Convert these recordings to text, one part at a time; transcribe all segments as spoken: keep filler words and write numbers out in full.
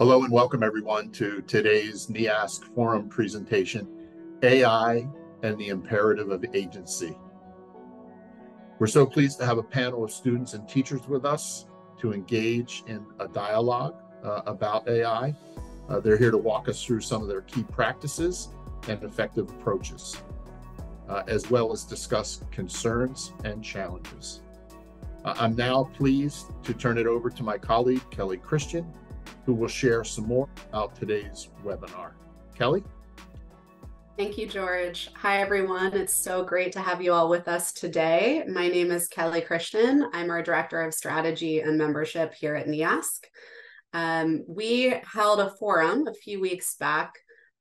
Hello and welcome everyone to today's NEASC forum presentation, A I and the Imperative of Agency. We're so pleased to have a panel of students and teachers with us to engage in a dialogue uh, about A I. Uh, they're here to walk us through some of their key practices and effective approaches, uh, as well as discuss concerns and challenges. Uh, I'm now pleased to turn it over to my colleague, Kelly Christian, who will share some more about today's webinar. Kelly? Thank you, George. Hi, everyone. It's so great to have you all with us today. My name is Kelly Christian. I'm our Director of Strategy and Membership here at NEASC. Um, we held a forum a few weeks back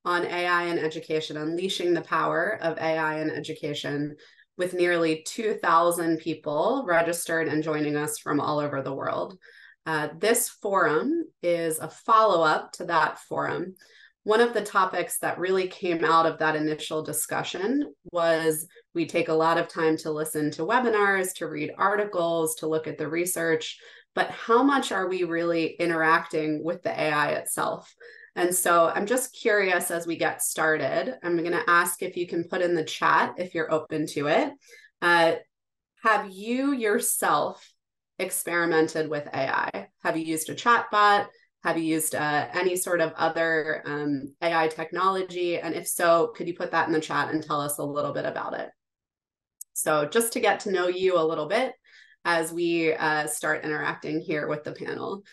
on A I in education, unleashing the power of A I in education, with nearly two thousand people registered and joining us from all over the world. Uh, this forum is a follow-up to that forum. One of the topics that really came out of that initial discussion was we take a lot of time to listen to webinars, to read articles, to look at the research, but how much are we really interacting with the A I itself? And so I'm just curious as we get started, I'm going to ask if you can put in the chat if you're open to it. Uh, have you yourself experimented with A I? Have you used a chatbot? Have you used uh, any sort of other um, A I technology? And if so, could you put that in the chat and tell us a little bit about it? So just to get to know you a little bit as we uh, start interacting here with the panel.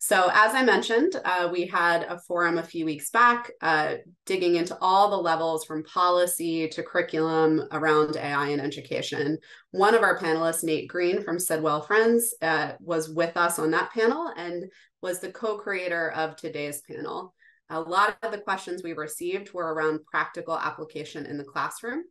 So as I mentioned, uh, we had a forum a few weeks back, uh, digging into all the levels from policy to curriculum around A I in education. One of our panelists, Nate Green from Sidwell Friends, uh, was with us on that panel and was the co-creator of today's panel. A lot of the questions we received were around practical application in the classroom.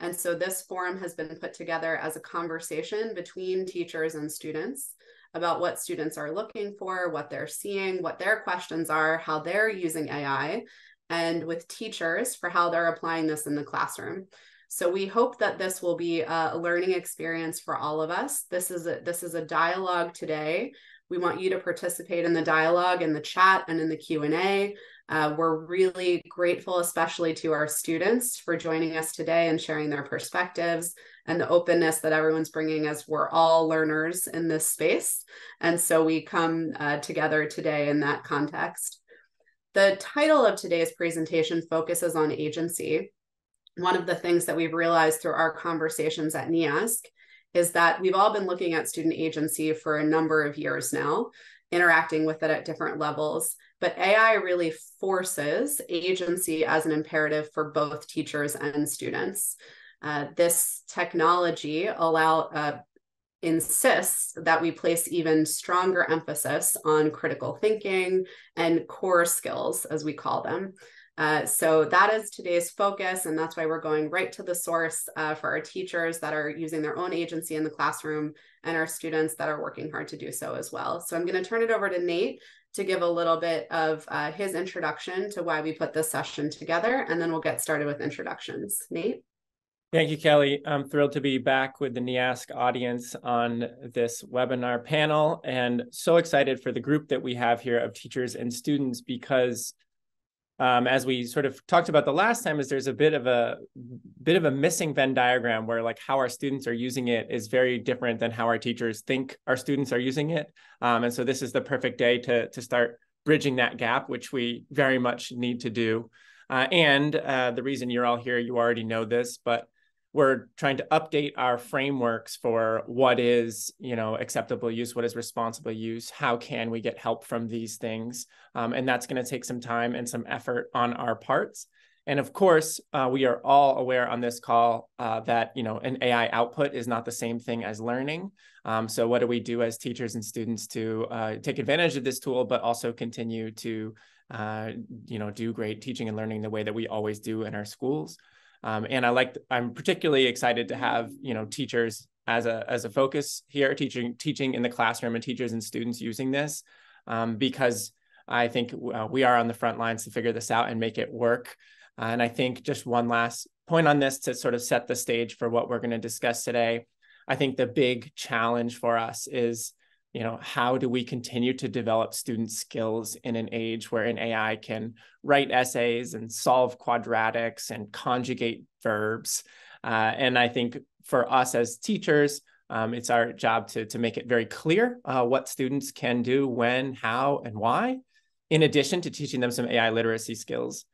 And so this forum has been put together as a conversation between teachers and students about what students are looking for, what they're seeing, what their questions are, how they're using A I, and with teachers for how they're applying this in the classroom. So we hope that this will be a learning experience for all of us. This is a, this is a dialogue today. We want you to participate in the dialogue, in the chat, and in the Q and A. Uh, we're really grateful, especially to our students, for joining us today and sharing their perspectives and the openness that everyone's bringing, as we're all learners in this space. And so we come uh, together today in that context. The title of today's presentation focuses on agency. One of the things that we've realized through our conversations at NEASC is that we've all been looking at student agency for a number of years now, interacting with it at different levels. But A I really forces agency as an imperative for both teachers and students. Uh, this technology allow, uh, insists that we place even stronger emphasis on critical thinking and core skills, as we call them. Uh, so that is today's focus, and that's why we're going right to the source uh, for our teachers that are using their own agency in the classroom and our students that are working hard to do so as well. So I'm going to turn it over to Nate to give a little bit of uh, his introduction to why we put this session together, and then we'll get started with introductions. Nate? Thank you, Kelly. I'm thrilled to be back with the NEASC audience on this webinar panel, and so excited for the group that we have here of teachers and students, because Um, as we sort of talked about the last time, is there's a bit of a bit of a missing Venn diagram where, like, how our students are using it is very different than how our teachers think our students are using it. Um, and so this is the perfect day to, to start bridging that gap, which we very much need to do. Uh, and uh, the reason you're all here, you already know this, but we're trying to update our frameworks for what is, you know, acceptable use, what is responsible use, how can we get help from these things? Um, and that's going to take some time and some effort on our parts. And of course, uh, we are all aware on this call uh, that, you know, an A I output is not the same thing as learning. Um, so what do we do as teachers and students to uh, take advantage of this tool, but also continue to, uh, you know, do great teaching and learning the way that we always do in our schools? Um, and I like, I'm particularly excited to have, you know, teachers as a, as a focus here, teaching, teaching in the classroom and teachers and students using this, um, because I think uh, we are on the front lines to figure this out and make it work. Uh, and I think just one last point on this to sort of set the stage for what we're going to discuss today. I think the big challenge for us is you know, how do we continue to develop student skills in an age where an A I can write essays and solve quadratics and conjugate verbs? Uh, and I think for us as teachers, um, it's our job to, to make it very clear uh, what students can do, when, how, and why, in addition to teaching them some A I literacy skills.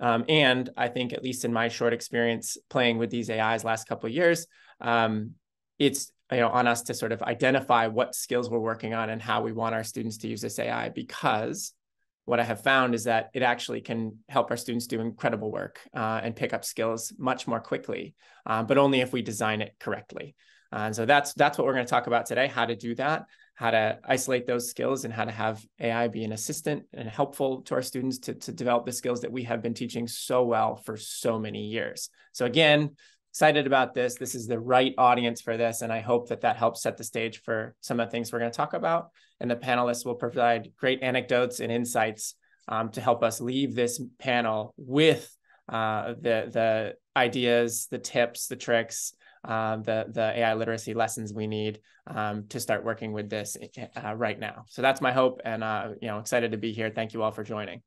Um, and I think, at least in my short experience playing with these A Is last couple of years, um, it's you know, on us to sort of identify what skills we're working on and how we want our students to use this A I, because what I have found is that it actually can help our students do incredible work uh, and pick up skills much more quickly, uh, but only if we design it correctly. Uh, and so that's, that's what we're going to talk about today, how to do that, how to isolate those skills, and how to have A I be an assistant and helpful to our students to, to develop the skills that we have been teaching so well for so many years. So again, excited about this. This is the right audience for this, and I hope that that helps set the stage for some of the things we're going to talk about. And the panelists will provide great anecdotes and insights um, to help us leave this panel with uh, the, the ideas, the tips, the tricks, um, the, the A I literacy lessons we need um, to start working with this uh, right now. So that's my hope, and uh, you know, excited to be here. Thank you all for joining.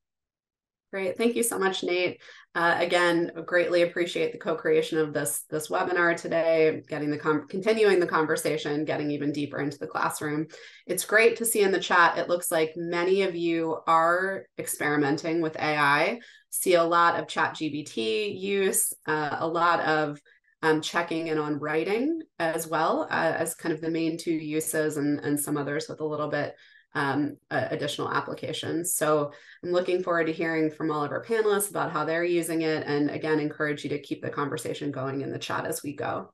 Great. Thank you so much, Nate. Uh, again, greatly appreciate the co-creation of this, this webinar today, getting the continuing the conversation, getting even deeper into the classroom. It's great to see in the chat, it looks like many of you are experimenting with A I, see a lot of ChatGPT use, uh, a lot of um, checking in on writing as well uh, as kind of the main two uses, and, and some others with a little bit um uh, additional applications. So I'm looking forward to hearing from all of our panelists about how they're using it, and again encourage you to keep the conversation going in the chat as we go.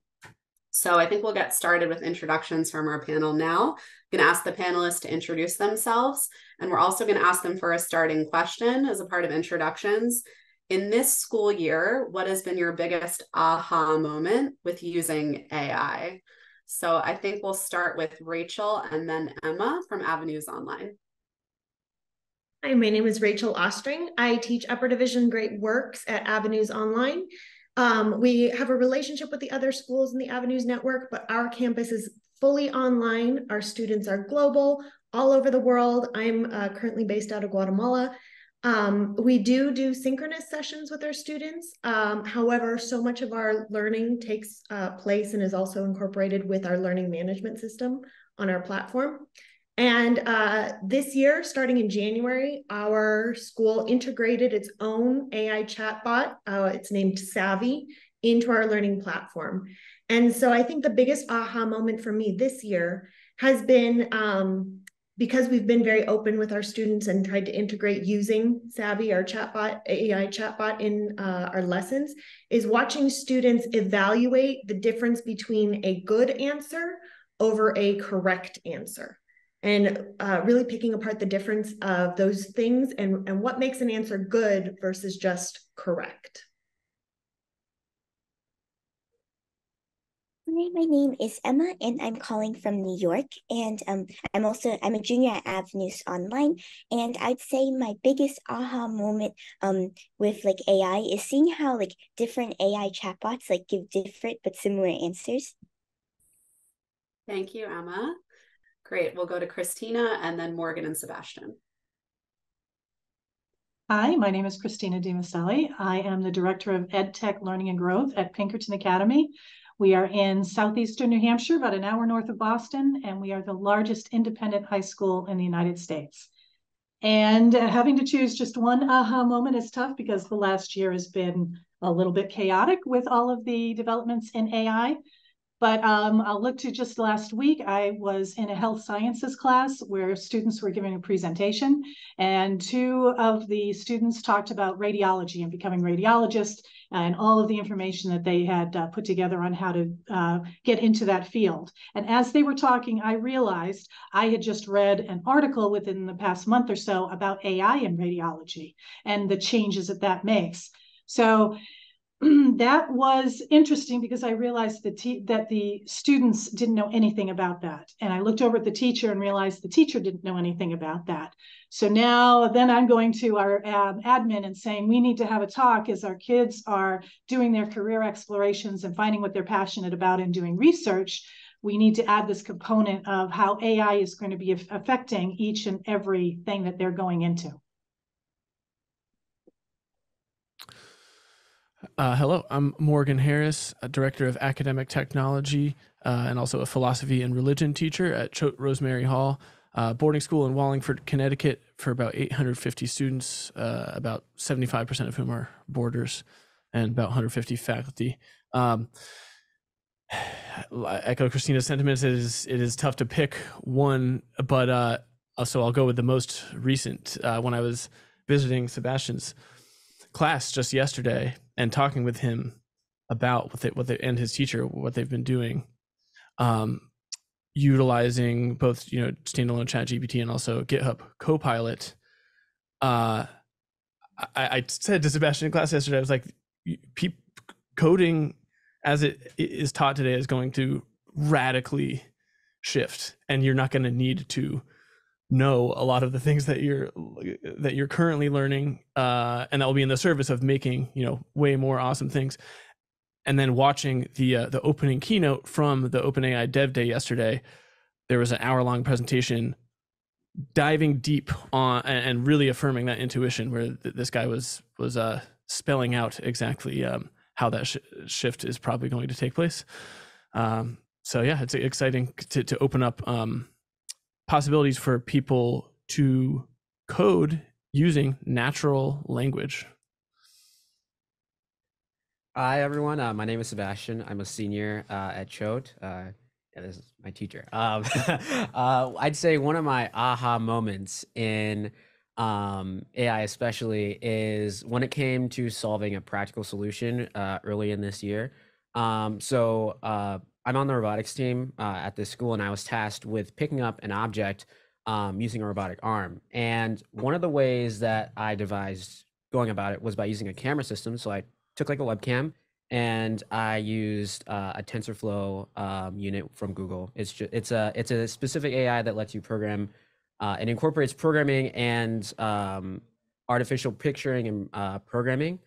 So I think we'll get started with introductions from our panel now. I'm going to ask the panelists to introduce themselves, and we're also going to ask them for a starting question as a part of introductions. In this school year, what has been your biggest aha moment with using A I? So I think we'll start with Rachel and then Emma from Avenues Online. Hi, my name is Rachel Ostring. I teach upper division grade works at Avenues Online. Um, we have a relationship with the other schools in the Avenues network, but our campus is fully online. Our students are global, all over the world. I'm uh, currently based out of Guatemala. Um, we do do synchronous sessions with our students. Um, however, so much of our learning takes uh, place and is also incorporated with our learning management system on our platform. And uh, this year, starting in January, our school integrated its own A I chatbot, uh, it's named Savvy, into our learning platform. And so I think the biggest aha moment for me this year has been um, because we've been very open with our students and tried to integrate using Savvy, our chatbot, A I chatbot, in uh, our lessons, is watching students evaluate the difference between a good answer over a correct answer, and uh, really picking apart the difference of those things and, and what makes an answer good versus just correct. My name is Emma, and I'm calling from New York, and um, I'm also I'm a junior at Avenues Online, and I'd say my biggest aha moment um with like A I is seeing how like different A I chatbots like give different but similar answers. Thank you, Emma. Great. We'll go to Christina and then Morgan and Sebastian. Hi, my name is Christina DiMoselli. I am the Director of EdTech Learning and Growth at Pinkerton Academy. We are in southeastern New Hampshire, about an hour north of Boston, and we are the largest independent high school in the United States. And uh, having to choose just one aha moment is tough, because the last year has been a little bit chaotic with all of the developments in A I. But um, I'll look to just last week, I was in a health sciences class where students were giving a presentation, and two of the students talked about radiology and becoming radiologists and all of the information that they had uh, put together on how to uh, get into that field. And as they were talking, I realized I had just read an article within the past month or so about A I in radiology and the changes that that makes. So that was interesting, because I realized the that the students didn't know anything about that. And I looked over at the teacher and realized the teacher didn't know anything about that. So now then I'm going to our um, admin and saying, we need to have a talk as our kids are doing their career explorations and finding what they're passionate about and doing research. we need to add this component of how A I is going to be affecting each and every thing that they're going into. Uh, hello, I'm Morgan Harris, a Director of Academic Technology uh, and also a philosophy and religion teacher at Choate Rosemary Hall, uh, boarding school in Wallingford, Connecticut, for about eight hundred fifty students, uh, about seventy-five percent of whom are boarders, and about one hundred fifty faculty. Um, I echo Christina's sentiments. It is, it is tough to pick one, but uh, so I'll go with the most recent. Uh, when I was visiting Sebastian's class just yesterday and talking with him about what they, what they, and his teacher, what they've been doing, um, utilizing both, you know, standalone ChatGPT and also GitHub Copilot. Uh, I, I said to Sebastian in class yesterday, I was like, coding as it is taught today is going to radically shift, and you're not going to need to know a lot of the things that you're that you're currently learning, uh, and that will be in the service of making, you know, way more awesome things. And then watching the uh, the opening keynote from the OpenAI Dev Day yesterday, there was an hour long presentation diving deep on and really affirming that intuition, where th this guy was was uh, spelling out exactly um, how that sh shift is probably going to take place. Um, so yeah, it's exciting to to open up um, possibilities for people to code using natural language. Hi everyone, uh, my name is Sebastian. I'm a senior uh, at Choate. Uh, yeah, this is my teacher. Um, uh, I'd say one of my aha moments in um, A I especially is when it came to solving a practical solution uh, early in this year. Um, so uh, I'm on the robotics team uh, at this school, and I was tasked with picking up an object um, using a robotic arm. And one of the ways that I devised going about it was by using a camera system. So I took like a webcam, and I used uh, a TensorFlow um, unit from Google. It's just, it's a it's a specific A I that lets you program. Uh, it incorporates programming and um, artificial picturing and uh, programming,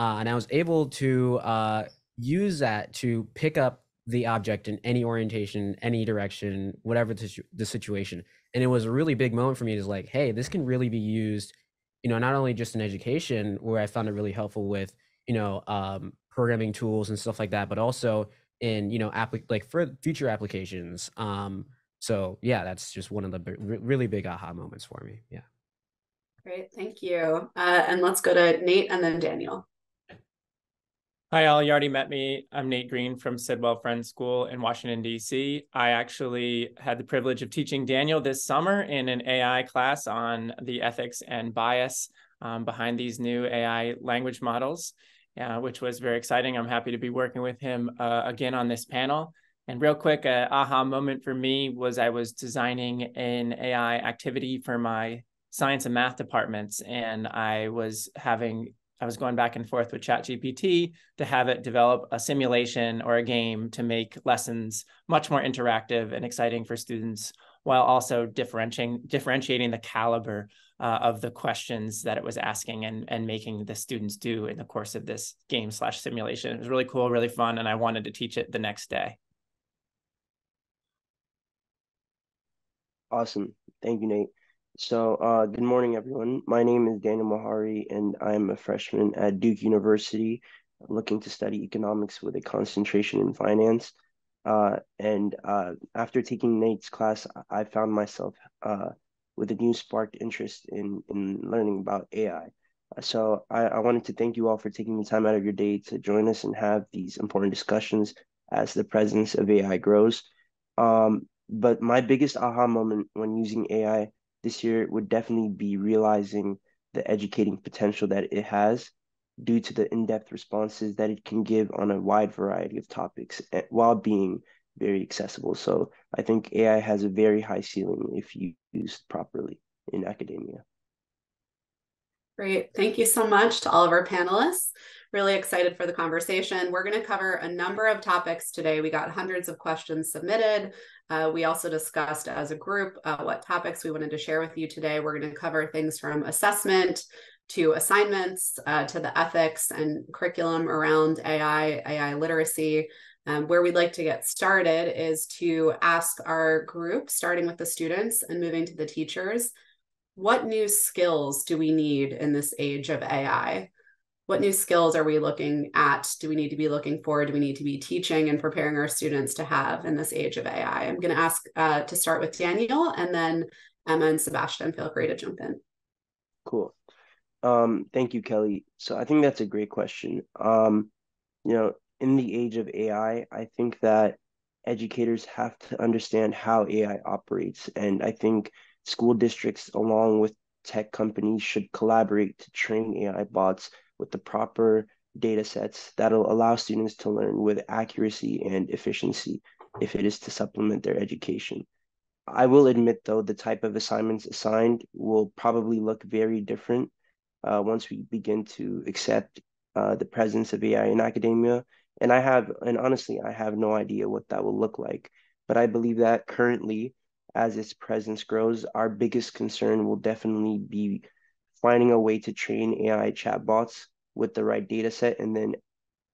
uh, and I was able to uh, use that to pick up the object in any orientation, any direction, whatever the, situ the situation. And it was a really big moment for me. It was like, hey, this can really be used, you know, not only just in education, where I found it really helpful with, you know, um, programming tools and stuff like that, but also in, you know, like for future applications. Um, so yeah, that's just one of the really big aha moments for me. Yeah. Great, thank you. Uh, and let's go to Nate and then Daniel. Hi all, you already met me. I'm Nate Green from Sidwell Friends School in Washington, D C. I actually had the privilege of teaching Daniel this summer in an A I class on the ethics and bias um, behind these new A I language models. Yeah, which was very exciting. I'm happy to be working with him uh, again on this panel. And real quick, an aha moment for me was I was designing an A I activity for my science and math departments. And I was having, I was going back and forth with ChatGPT to have it develop a simulation or a game to make lessons much more interactive and exciting for students, while also differentiating, differentiating the caliber Uh, of the questions that it was asking and, and making the students do in the course of this game slash simulation. It was really cool, really fun, and I wanted to teach it the next day. Awesome. Thank you, Nate. So uh, good morning, everyone. My name is Daniel Mahari, and I'm a freshman at Duke University, looking to study economics with a concentration in finance. Uh, and uh, after taking Nate's class, I found myself uh, with a new sparked interest in, in learning about A I. So I, I wanted to thank you all for taking the time out of your day to join us and have these important discussions as the presence of A I grows. Um, but my biggest aha moment when using A I this year would definitely be realizing the educating potential that it has due to the in-depth responses that it can give on a wide variety of topics while being very accessible. So I think A I has a very high ceiling if you used properly in academia. Great, thank you so much to all of our panelists. Really excited for the conversation. We're gonna cover a number of topics today. We got hundreds of questions submitted. Uh, we also discussed as a group uh, what topics we wanted to share with you today. We're gonna cover things from assessment to assignments, uh, to the ethics and curriculum around A I, A I literacy, Um, where we'd like to get started is to ask our group, starting with the students and moving to the teachers, what new skills do we need in this age of A I? What new skills are we looking at? Do we need to be looking for? Do we need to be teaching and preparing our students to have in this age of A I? I'm going to ask uh, to start with Daniel, and then Emma and Sebastian, feel free to jump in. Cool. Um, thank you, Kelly. So I think that's a great question. Um, you know, in the age of A I, I think that educators have to understand how A I operates. And I think school districts, along with tech companies, should collaborate to train A I bots with the proper data sets that'll allow students to learn with accuracy and efficiency if it is to supplement their education. I will admit, though, the type of assignments assigned will probably look very different uh, once we begin to accept uh, the presence of A I in academia. And I have, and honestly, I have no idea what that will look like. But I believe that currently, as its presence grows, our biggest concern will definitely be finding a way to train A I chatbots with the right data set, and then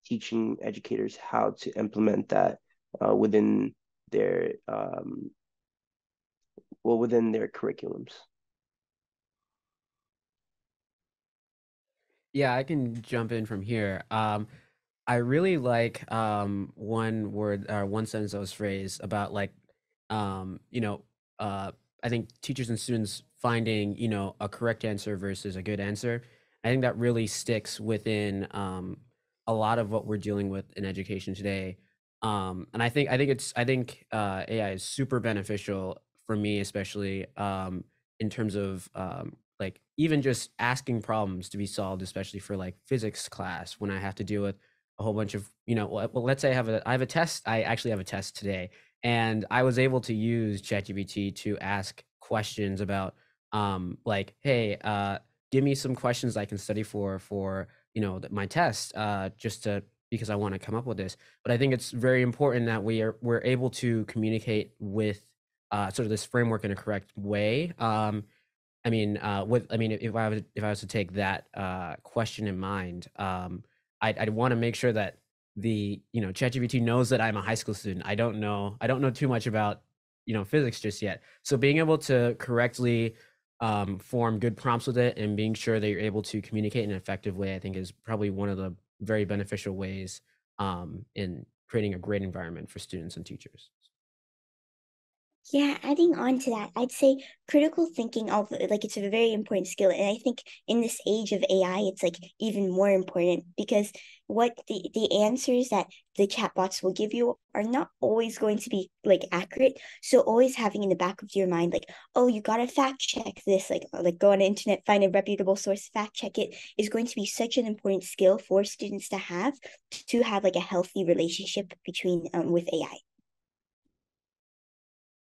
teaching educators how to implement that uh, within their um, well within their curriculums. Yeah, I can jump in from here. Um, I really like um, one word or one sentence that was phrased about, like, um, you know, uh, I think teachers and students finding, you know, a correct answer versus a good answer. I think that really sticks within um, a lot of what we're dealing with in education today. Um, and I think I think it's I think uh, A I is super beneficial for me, especially um, in terms of um, like even just asking problems to be solved, especially for like physics class when I have to deal with a whole bunch of, you know, well, let's say I have a I have a test. I actually have a test today, and I was able to use ChatGPT to ask questions about um, like, hey, uh, give me some questions I can study for, for, you know, my test, uh, just to, because I want to come up with this. But I think it's very important that we are, we're able to communicate with uh, sort of this framework in a correct way. Um, I mean, uh, with, I mean, if I was, if I was to take that uh, question in mind, um, I'd, I'd want to make sure that the, you know, ChatGPT knows that I'm a high school student. I don't know, I don't know too much about, you know, physics just yet. So being able to correctly um, form good prompts with it and being sure that you're able to communicate in an effective way, I think is probably one of the very beneficial ways um, in creating a great environment for students and teachers. Yeah, adding on to that, I'd say critical thinking, although, like, it's a very important skill. And I think in this age of A I, it's like even more important, because what the, the answers that the chatbots will give you are not always going to be like accurate. So always having in the back of your mind, like, oh, you got to fact check this, like, like go on the internet, find a reputable source, fact check it, is going to be such an important skill for students to have, to have like a healthy relationship between um, with A I.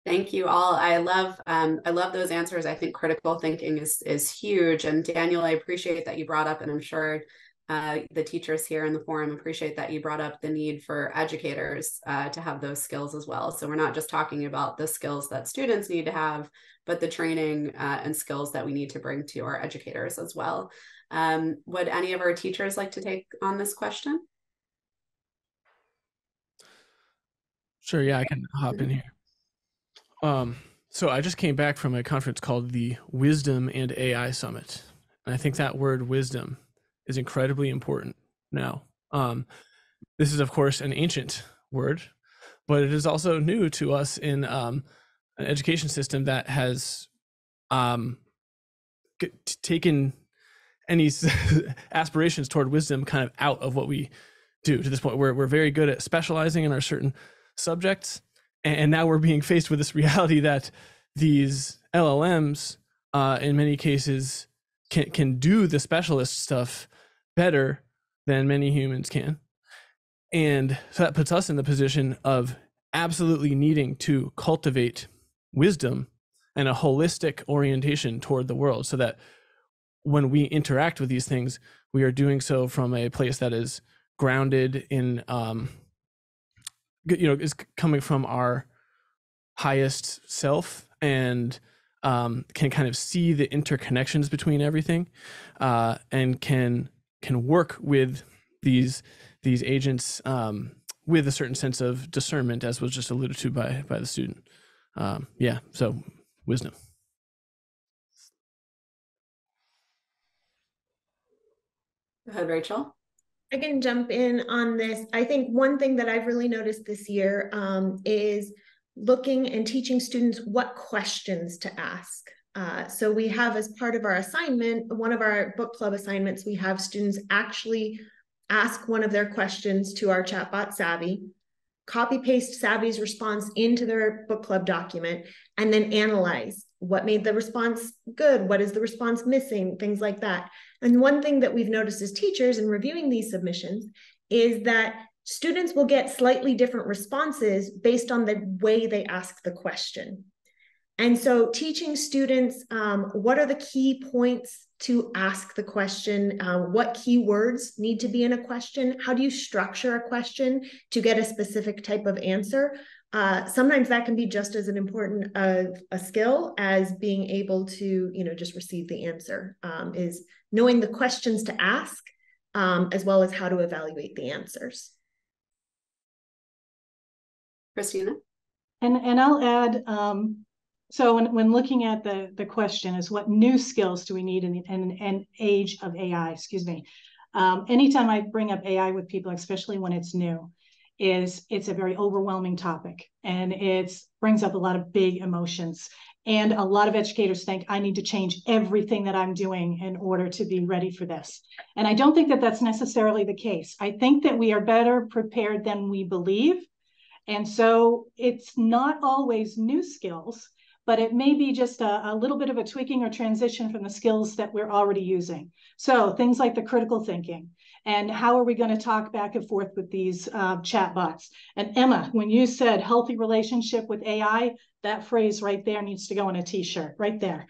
Thank you all. I love um, I love those answers. I think critical thinking is is huge. And Daniel, I appreciate that you brought up, and I'm sure uh, the teachers here in the forum appreciate that you brought up the need for educators uh, to have those skills as well. So we're not just talking about the skills that students need to have, but the training uh, and skills that we need to bring to our educators as well. Um, would any of our teachers like to take on this question? Sure. Yeah, I can hop in here. Um, so I just came back from a conference called the Wisdom and A I Summit. And I think that word wisdom is incredibly important now. Um, this is, of course, an ancient word, but it is also new to us in um, an education system that has um, taken any aspirations toward wisdom kind of out of what we do to this point. We're, we're very good at specializing in our certain subjects. And now we're being faced with this reality that these L L Ms, uh, in many cases, can can do the specialist stuff better than many humans can. And so that puts us in the position of absolutely needing to cultivate wisdom and a holistic orientation toward the world, so that when we interact with these things, we are doing so from a place that is grounded in um, you know, is coming from our highest self, and um, can kind of see the interconnections between everything, uh, and can can work with these these agents um, with a certain sense of discernment, as was just alluded to by by the student. Um, yeah, so wisdom. Go ahead, Rachel. I can jump in on this. I think one thing that I've really noticed this year um, is looking and teaching students what questions to ask. Uh, so we have, as part of our assignment, one of our book club assignments, we have students actually ask one of their questions to our chatbot, Savvy, copy paste Savvy's response into their book club document, and then analyze what made the response good, what is the response missing, things like that. And one thing that we've noticed as teachers in reviewing these submissions is that students will get slightly different responses based on the way they ask the question. And so teaching students um, what are the key points to ask the question, uh, what keywords need to be in a question, how do you structure a question to get a specific type of answer. Uh, sometimes that can be just as an important uh, a skill as being able to, you know, just receive the answer, um, is knowing the questions to ask, um, as well as how to evaluate the answers. Christina? And, and I'll add, um, so when, when looking at the, the question is what new skills do we need in an age of A I, excuse me. Um, anytime I bring up A I with people, especially when it's new, is it's a very overwhelming topic, and it brings up a lot of big emotions. And a lot of educators think I need to change everything that I'm doing in order to be ready for this. And I don't think that that's necessarily the case. I think that we are better prepared than we believe. And so it's not always new skills, but it may be just a, a little bit of a tweaking or transition from the skills that we're already using. So things like the critical thinking. And how are we going to talk back and forth with these uh, chatbots? And Emma, when you said healthy relationship with A I, that phrase right there needs to go on a t-shirt right there.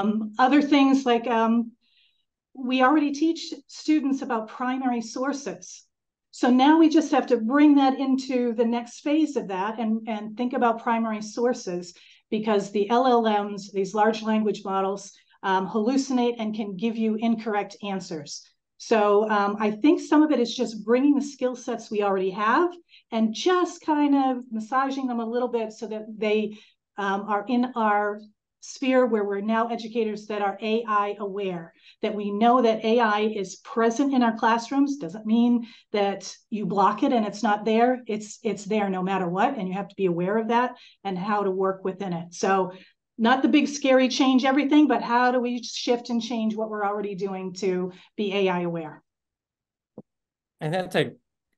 Um, other things like um, we already teach students about primary sources. So now we just have to bring that into the next phase of that and, and think about primary sources, because the L L Ms, these large language models, um, hallucinate and can give you incorrect answers. So um, I think some of it is just bringing the skill sets we already have and just kind of massaging them a little bit so that they um, are in our sphere where we're now educators that are A I aware, that we know that A I is present in our classrooms. Doesn't mean that you block it and it's not there. It's, it's there no matter what, and you have to be aware of that and how to work within it. So not the big scary change everything, but how do we shift and change what we're already doing to be A I aware? And that's a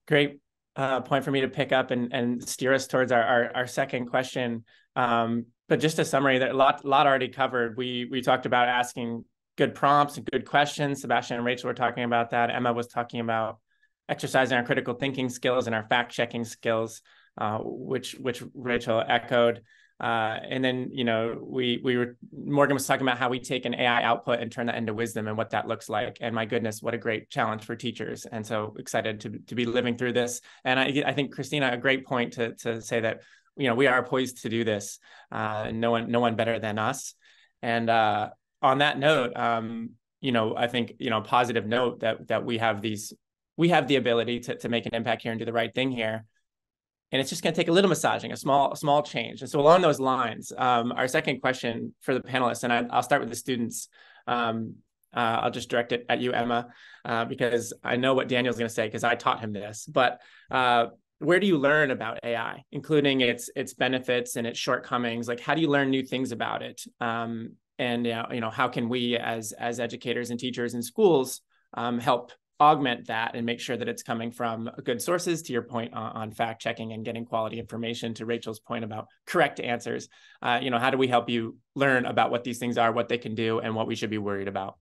great uh, point for me to pick up and, and steer us towards our, our, our second question. Um, but just a summary, that a lot, lot already covered. We, we talked about asking good prompts and good questions. Sebastian and Rachel were talking about that. Emma was talking about exercising our critical thinking skills and our fact-checking skills, uh, which, which Rachel echoed. Uh, and then, you know, we we were Morgan was talking about how we take an A I output and turn that into wisdom and what that looks like. And my goodness, what a great challenge for teachers! And so excited to to be living through this. And I I think Christina, a great point to to say that, you know, we are poised to do this. Uh, no one no one better than us. And uh, on that note, um, you know, I think you know positive note that that we have these we have the ability to to make an impact here and do the right thing here. And it's just going to take a little massaging, a small, small change. And so along those lines, um, our second question for the panelists, and I, I'll start with the students. Um, uh, I'll just direct it at you, Emma, uh, because I know what Daniel's going to say because I taught him this. But uh, where do you learn about A I, including its its benefits and its shortcomings? Like, how do you learn new things about it? Um, and uh, you know, how can we, as as educators and teachers in schools, um, help augment that and make sure that it's coming from good sources, to your point on, on fact checking and getting quality information, to Rachel's point about correct answers. Uh, you know, how do we help you learn about what these things are, what they can do, and what we should be worried about?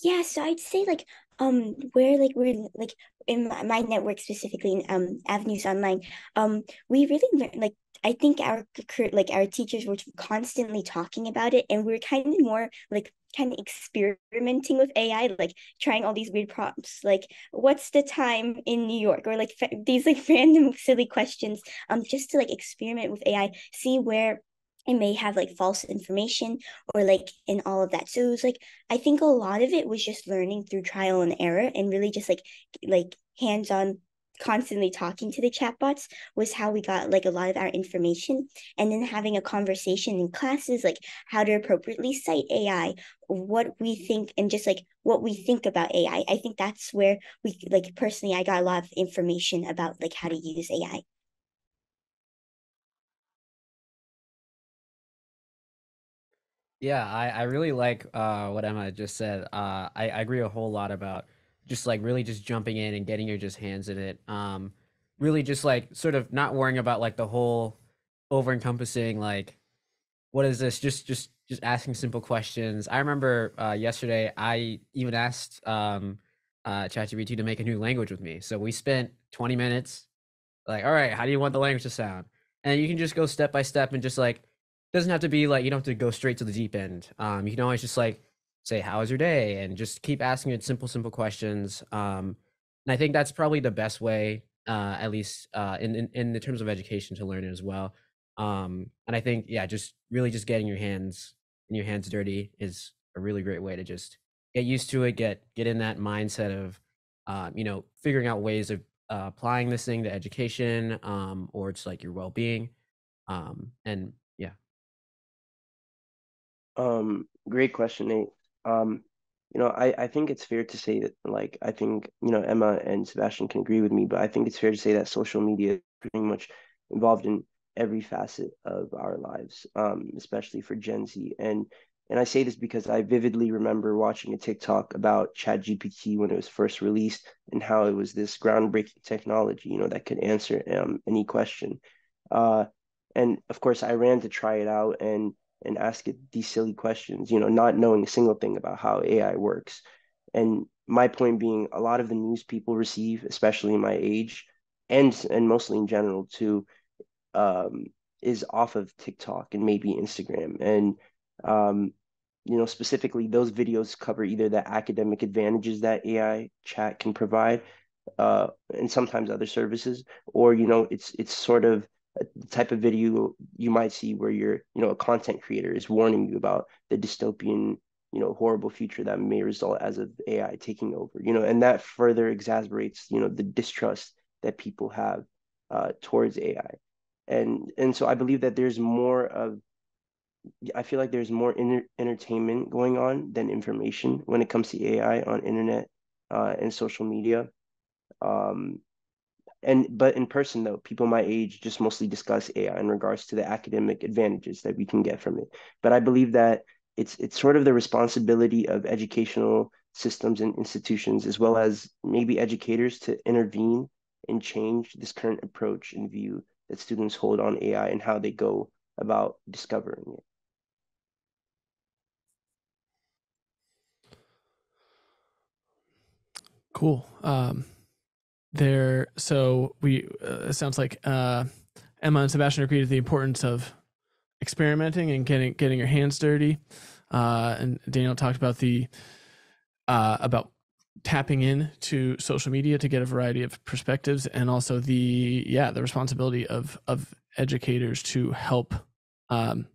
Yeah, so I'd say like um where like we're like in my, my network specifically in um Avenues Online, um we really learn like I think our like our teachers were constantly talking about it, and we were kind of more like kind of experimenting with A I, like trying all these weird prompts, like what's the time in New York, or like these like random silly questions, um, just to like experiment with A I, see where it may have like false information or like in all of that. So it was like, I think a lot of it was just learning through trial and error and really just like like hands-on constantly talking to the chatbots was how we got like a lot of our information. And then having a conversation in classes, like how to appropriately cite A I, what we think, and just like what we think about A I. I think that's where we, like personally, I got a lot of information about like how to use A I. Yeah, I, I really like uh, what Emma just said. Uh, I, I agree a whole lot about just like really just jumping in and getting your just hands in it. Um, really just like sort of not worrying about like the whole over encompassing, like, what is this? Just just just asking simple questions. I remember uh, yesterday, I even asked um, uh, ChatGPT to make a new language with me. So we spent twenty minutes like, all right, how do you want the language to sound? And you can just go step by step and just like, doesn't have to be like, you don't have to go straight to the deep end. Um, you can always just like say, how was your day? And just keep asking it simple, simple questions. Um, and I think that's probably the best way, uh, at least uh, in, in, in the terms of education, to learn it as well. Um, and I think, yeah, just really just getting your hands and your hands dirty is a really great way to just get used to it, get, get in that mindset of, uh, you know, figuring out ways of uh, applying this thing to education, um, or it's like your well-being. Um, and yeah. Um, great question, Nate. Um, you know, I, I think it's fair to say that, like, I think, you know, Emma and Sebastian can agree with me, but I think it's fair to say that social media is pretty much involved in every facet of our lives, um, especially for Gen Z. And, and I say this because I vividly remember watching a TikTok about ChatGPT when it was first released and how it was this groundbreaking technology, you know, that could answer um, any question. Uh, and of course, I ran to try it out and and ask it these silly questions, you know, not knowing a single thing about how A I works. And my point being, a lot of the news people receive, especially my age, and and mostly in general too, um, is off of TikTok and maybe Instagram. And, um, you know, specifically those videos cover either the academic advantages that A I chat can provide, uh, and sometimes other services, or, you know, it's it's sort of the type of video you might see where you're, you know, a content creator is warning you about the dystopian, you know, horrible future that may result as of A I taking over, you know, and that further exacerbates, you know, the distrust that people have uh, towards A I. And, and so I believe that there's more of, I feel like there's more inter entertainment going on than information when it comes to A I on internet uh, and social media. Um, And but in person, though, people my age just mostly discuss A I in regards to the academic advantages that we can get from it. But I believe that it's it's sort of the responsibility of educational systems and institutions, as well as maybe educators, to intervene and change this current approach and view that students hold on A I and how they go about discovering it. Cool. Um... There, so we, uh, it sounds like uh, Emma and Sebastian agreed with the importance of experimenting and getting getting your hands dirty. Uh, and Daniel talked about the uh, about tapping in to social media to get a variety of perspectives, and also the yeah the responsibility of of educators to help um,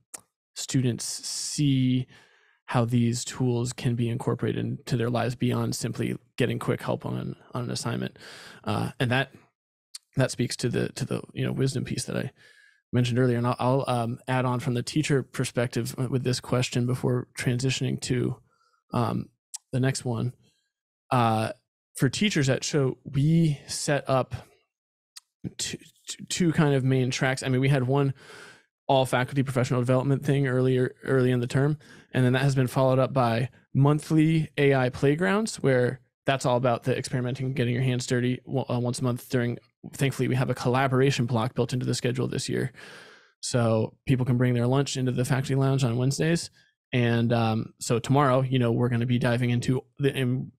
students see how these tools can be incorporated into their lives beyond simply getting quick help on an, on an assignment. Uh, and that, that speaks to the, to the, you know, wisdom piece that I mentioned earlier. And I'll, I'll um, add on from the teacher perspective with this question before transitioning to um, the next one. Uh, for teachers at Choate, we set up two, two kind of main tracks. I mean, we had one all faculty professional development thing earlier, early in the term. And then that has been followed up by monthly A I playgrounds, where that's all about the experimenting, getting your hands dirty uh, once a month during, thankfully we have a collaboration block built into the schedule this year. So people can bring their lunch into the faculty lounge on Wednesdays. And um, so tomorrow, you know, we're gonna be diving into the am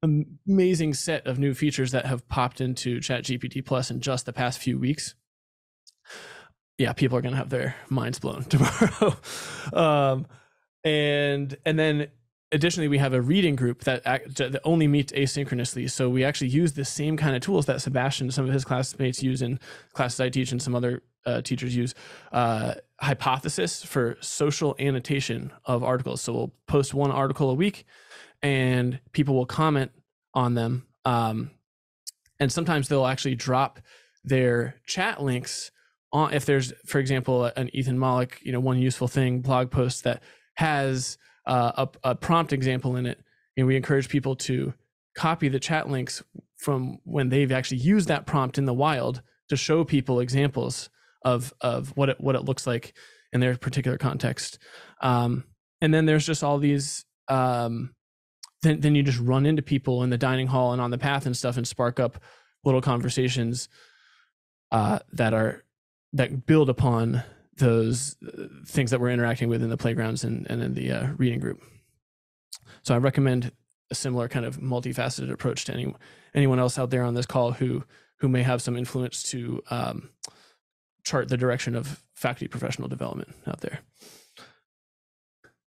amazing set of new features that have popped into ChatGPT Plus in just the past few weeks. Yeah, people are gonna have their minds blown tomorrow. um, and and then additionally, we have a reading group that, act, that only meets asynchronously. So we actually use the same kind of tools that Sebastian, some of his classmates use in classes I teach, and some other uh, teachers use. Uh, Hypothesis for social annotation of articles. So we'll post one article a week, and people will comment on them. Um, And sometimes they'll actually drop their chat links on, if there's, for example, an Ethan Mollick, you know, one useful thing blog post that has uh, a, a prompt example in it. And we encourage people to copy the chat links from when they've actually used that prompt in the wild to show people examples of, of what it, what it looks like in their particular context. Um, and then there's just all these, um, then, then you just run into people in the dining hall and on the path and stuff and spark up little conversations uh, that are, that build upon those things that we're interacting with in the playgrounds and, and in the uh, reading group. So I recommend a similar kind of multifaceted approach to any, anyone else out there on this call who who may have some influence to um, chart the direction of faculty professional development out there.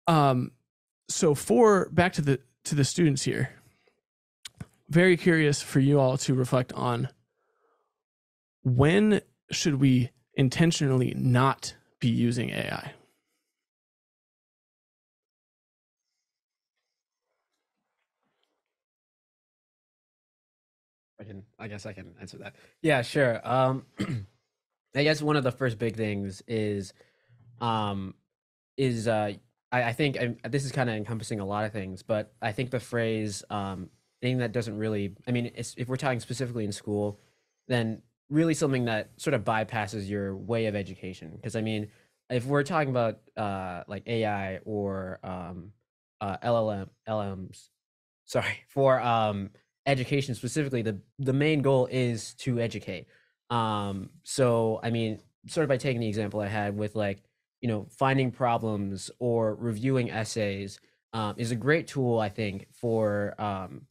Um, so for back to the to the students here, very curious for you all to reflect on when should we intentionally not be using A I? I can, I guess I can answer that. Yeah, sure. Um, I guess one of the first big things is, um, is uh, I, I think I, this is kind of encompassing a lot of things, but I think the phrase um, thing that doesn't really, I mean, it's, if we're talking specifically in school, then really something that sort of bypasses your way of education. Because I mean, if we're talking about uh, like A I or um, uh, L L M, L L Ms, sorry, for, um, education specifically, the the main goal is to educate. Um so I mean, sort of by taking the example I had with, like, you know, finding problems or reviewing essays um is a great tool, I think, for um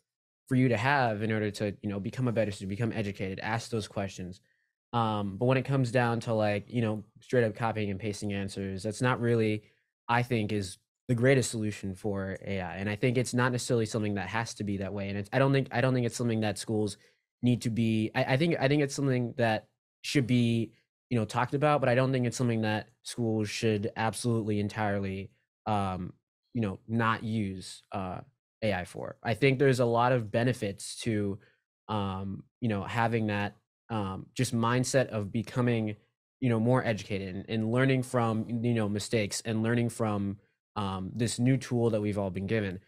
for you to have in order to, you know, become a better student, become educated, ask those questions. Um but when it comes down to, like, you know, straight up copying and pasting answers, that's not really, I think, is the greatest solution for A I. And I think it's not necessarily something that has to be that way. And it's, I don't think, I don't think it's something that schools need to be, I, I think, I think it's something that should be, you know, talked about, but I don't think it's something that schools should absolutely entirely, um, you know, not use uh, A I for. I think there's a lot of benefits to, um, you know, having that um, just mindset of becoming, you know, more educated and, and learning from, you know, mistakes and learning from, um this new tool that we've all been given.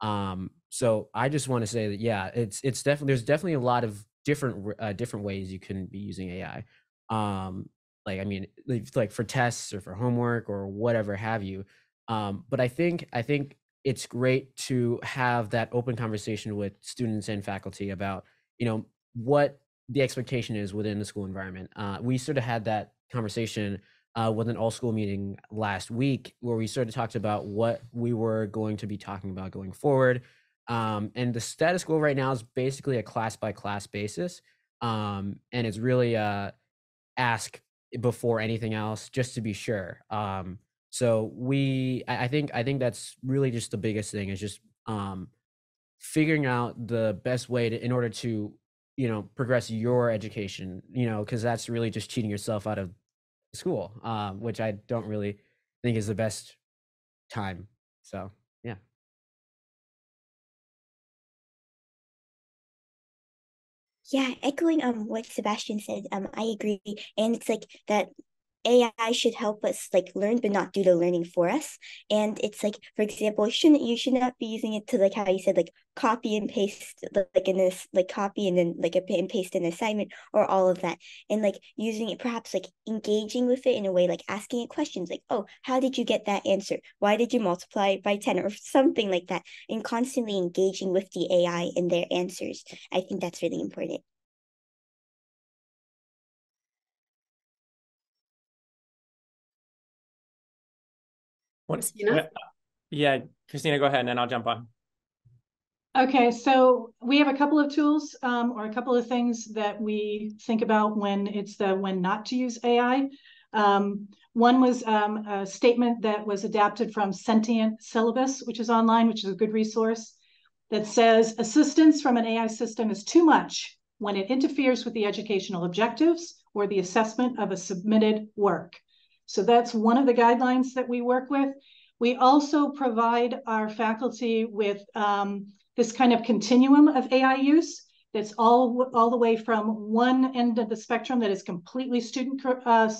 Um so I just want to say that, yeah, it's it's definitely, there's definitely a lot of different uh, different ways you can be using A I. Um like I mean, like for tests or for homework or whatever have you. Um but I think I think it's great to have that open conversation with students and faculty about, you know, what the expectation is within the school environment. Uh we sort of had that conversation Uh, with an all school meeting last week, where we sort of talked about what we were going to be talking about going forward. Um, and the status quo right now is basically a class by class basis. Um, and it's really uh, ask before anything else, just to be sure. Um, so we, I, I think, I think that's really just the biggest thing, is just um, figuring out the best way to, in order to, you know, progress your education, you know, because that's really just cheating yourself out of school, uh, which I don't really think is the best time. So, yeah. Yeah, echoing um what Sebastian said, um, I agree. And it's like that A I should help us, like, learn, but not do the learning for us. And it's like, for example, shouldn't you should not be using it to, like how you said, like copy and paste, like in this, like copy and then like a and paste an assignment or all of that. And like using it, perhaps like engaging with it in a way, like asking it questions, like, oh, how did you get that answer? Why did you multiply by ten or something like that? And constantly engaging with the A I and their answers. I think that's really important. Christina? Yeah, Christina, go ahead and then I'll jump on. Okay, so we have a couple of tools um, or a couple of things that we think about when it's the when not to use A I. Um, one was um, a statement that was adapted from Sentient Syllabus, which is online, which is a good resource, that says assistance from an A I system is too much when it interferes with the educational objectives or the assessment of a submitted work. So that's one of the guidelines that we work with. We also provide our faculty with um, this kind of continuum of A I use. that's all, all the way from one end of the spectrum that is completely student uh,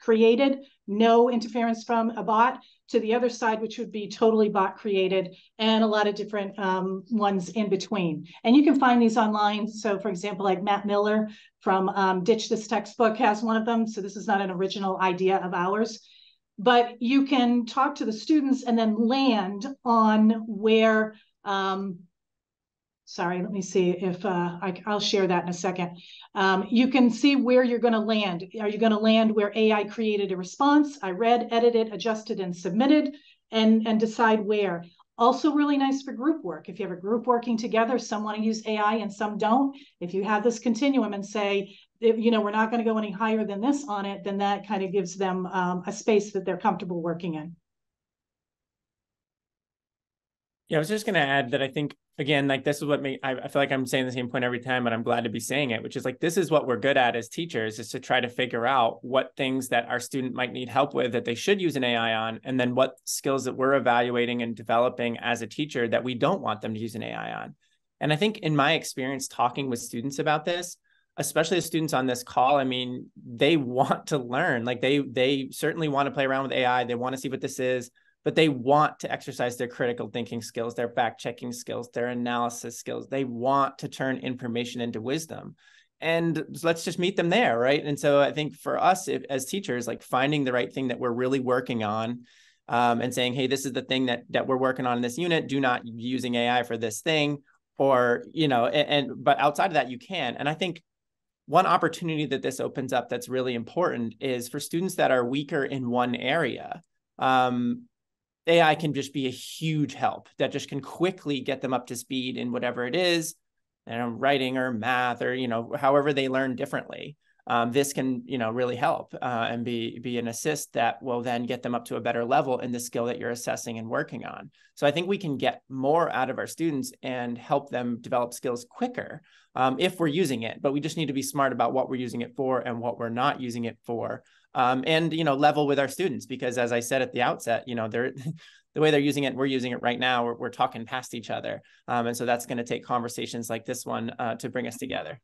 created, no interference from a bot, to the other side, which would be totally bot created, and a lot of different um, ones in between. And you can find these online. So for example, like Matt Miller from um, Ditch This Textbook has one of them. So this is not an original idea of ours, but you can talk to the students and then land on where, um, sorry, let me see if uh, I, I'll share that in a second. Um, you can see where you're going to land. Are you going to land where A I created a response? I read, edited, adjusted, and submitted, and, and decide where. Also really nice for group work. If you have a group working together, some want to use A I and some don't. If you have this continuum and say, you know, we're not going to go any higher than this on it, then that kind of gives them um, a space that they're comfortable working in. Yeah, I was just going to add that I think, again, like this is what me, I, I feel like I'm saying the same point every time, but I'm glad to be saying it, which is like, this is what we're good at as teachers, is to try to figure out what things that our student might need help with that they should use an A I on, and then what skills that we're evaluating and developing as a teacher that we don't want them to use an A I on. And I think in my experience talking with students about this, especially the students on this call, I mean, they want to learn, like they, they certainly want to play around with A I. They want to see what this is. But they want to exercise their critical thinking skills, their fact-checking skills, their analysis skills. They want to turn information into wisdom. And let's just meet them there, right? And so I think for us if, as teachers, like finding the right thing that we're really working on um, and saying, hey, this is the thing that, that we're working on in this unit, do not using A I for this thing, or, you know, and, and but outside of that, you can. And I think one opportunity that this opens up that's really important is for students that are weaker in one area, um, A I can just be a huge help that just can quickly get them up to speed in whatever it is, you know, writing or math or, you know, however they learn differently. Um, this can, you know, really help uh, and be, be an assist that will then get them up to a better level in the skill that you're assessing and working on. So I think we can get more out of our students and help them develop skills quicker um, if we're using it, but we just need to be smart about what we're using it for and what we're not using it for. Um, and, you know, level with our students, because as I said at the outset, you know, they're, the way they're using it, we're using it right now, we're, we're talking past each other. Um, and so that's going to take conversations like this one uh, to bring us together.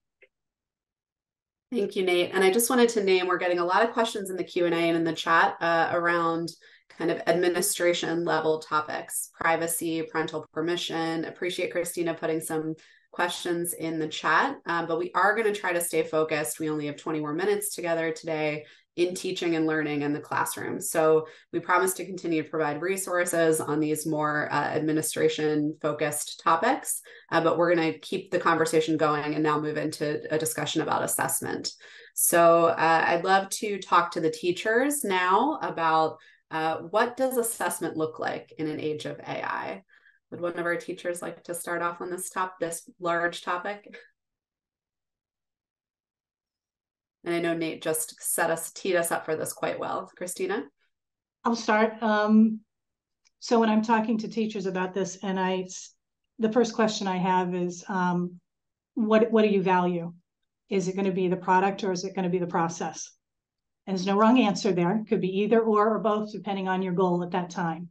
Thank you, Nate. And I just wanted to name, we're getting a lot of questions in the Q and A and in the chat uh, around kind of administration level topics, privacy, parental permission. Appreciate Christina putting some questions in the chat, um, but we are going to try to stay focused. We only have twenty more minutes together today in teaching and learning in the classroom. So we promise to continue to provide resources on these more uh, administration focused topics, uh, but we're going to keep the conversation going and now move into a discussion about assessment. So uh, I'd love to talk to the teachers now about uh, what does assessment look like in an age of A I? Would one of our teachers like to start off on this top, this large topic? And I know Nate just set us, teed us up for this quite well. Christina? I'll start. Um, so when I'm talking to teachers about this, and I, the first question I have is, um, what, what do you value? Is it going to be the product or is it going to be the process? And there's no wrong answer there. It could be either or or both, depending on your goal at that time.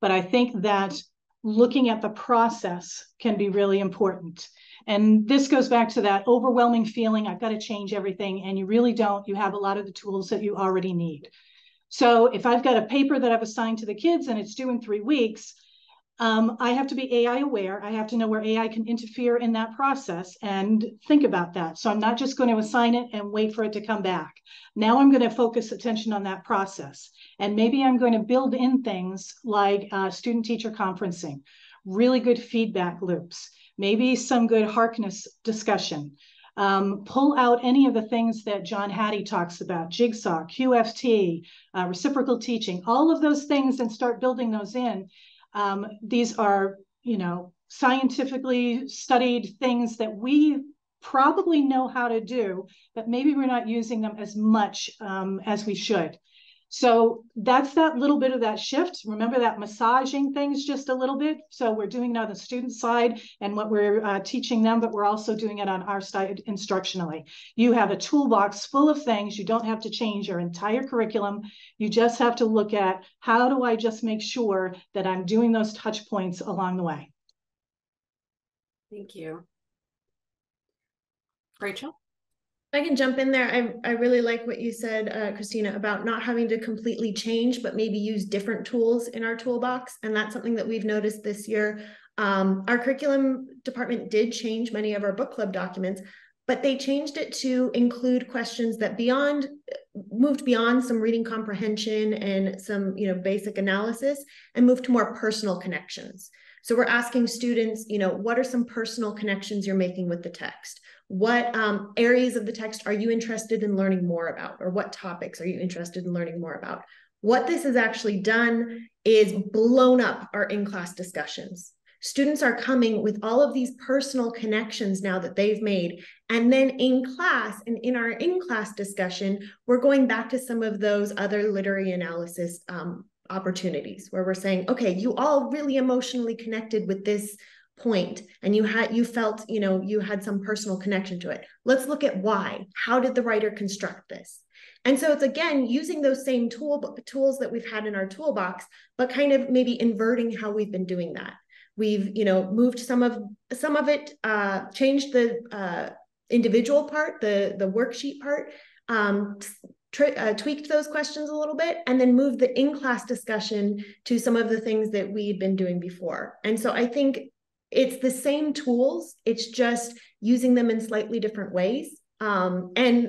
But I think that looking at the process can be really important. And this goes back to that overwhelming feeling, I've got to change everything, and you really don't. You have a lot of the tools that you already need. So if I've got a paper that I've assigned to the kids and it's due in three weeks, um, I have to be A I aware. I have to know where A I can interfere in that process and think about that. So I'm not just going to assign it and wait for it to come back. Now I'm going to focus attention on that process. And maybe I'm going to build in things like uh, student-teacher conferencing, really good feedback loops, maybe some good Harkness discussion. Um, pull out any of the things that John Hattie talks about, Jigsaw, Q F T, uh, reciprocal teaching, all of those things, and start building those in. Um, these are, you know, scientifically studied things that we probably know how to do, but maybe we're not using them as much um, as we should. So that's that little bit of that shift. Remember that massaging things just a little bit. So we're doing it on the student side and what we're uh, teaching them, but we're also doing it on our side instructionally. You have a toolbox full of things. You don't have to change your entire curriculum. You just have to look at how do I just make sure that I'm doing those touch points along the way. Thank you. Rachel? I can jump in there. I, I really like what you said, uh, Christina, about not having to completely change, but maybe use different tools in our toolbox. And that's something that we've noticed this year. Um, our curriculum department did change many of our book club documents, but they changed it to include questions that beyond moved beyond some reading comprehension and some you know basic analysis and moved to more personal connections. So we're asking students, you know, what are some personal connections you're making with the text? What um, areas of the text are you interested in learning more about? Or what topics are you interested in learning more about? What this has actually done is blown up our in-class discussions. Students are coming with all of these personal connections now that they've made. And then in class and in our in-class discussion, we're going back to some of those other literary analysis um, opportunities where we're saying, okay, you all really emotionally connected with this point and you had you felt, you know, you had some personal connection to it. Let's look at why. How did the writer construct this? And so it's, again, using those same tool, tools that we've had in our toolbox, but kind of maybe inverting how we've been doing that. We've, you know, moved some of some of it, uh, changed the uh, individual part, the the worksheet part, um, uh, tweaked those questions a little bit, and then moved the in-class discussion to some of the things that we'd been doing before. And so I think it's the same tools; it's just using them in slightly different ways. Um, and